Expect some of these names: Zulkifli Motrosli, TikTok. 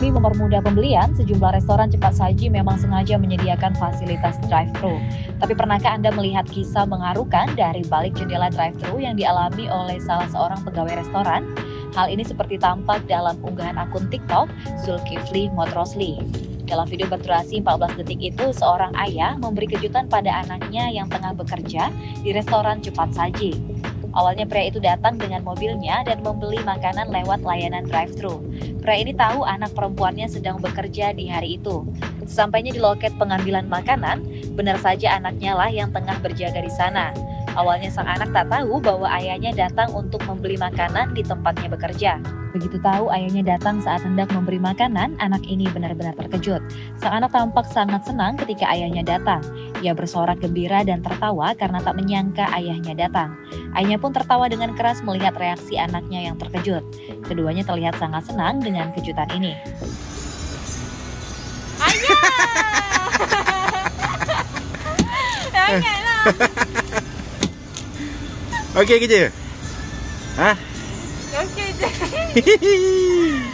Demi mempermudah pembelian, sejumlah restoran cepat saji memang sengaja menyediakan fasilitas drive-thru. Tapi pernahkah Anda melihat kisah mengharukan dari balik jendela drive-thru yang dialami oleh salah seorang pegawai restoran? Hal ini seperti tampak dalam unggahan akun TikTok Zulkifli Motrosli. Dalam video berdurasi 14 detik itu, seorang ayah memberi kejutan pada anaknya yang tengah bekerja di restoran cepat saji. Awalnya pria itu datang dengan mobilnya dan membeli makanan lewat layanan drive-thru. Pria ini tahu anak perempuannya sedang bekerja di hari itu. Sesampainya di loket pengambilan makanan, benar saja anaknya lah yang tengah berjaga di sana. Awalnya sang anak tak tahu bahwa ayahnya datang untuk membeli makanan di tempatnya bekerja. Begitu tahu ayahnya datang saat hendak memberi makanan, anak ini benar-benar terkejut. Sang anak tampak sangat senang ketika ayahnya datang. Ia bersorak gembira dan tertawa karena tak menyangka ayahnya datang. Ayahnya pun tertawa dengan keras melihat reaksi anaknya yang terkejut. Keduanya terlihat sangat senang dengan kejutan ini. Ayah! Ayah lah! Okey ke je? Ha? Okey je.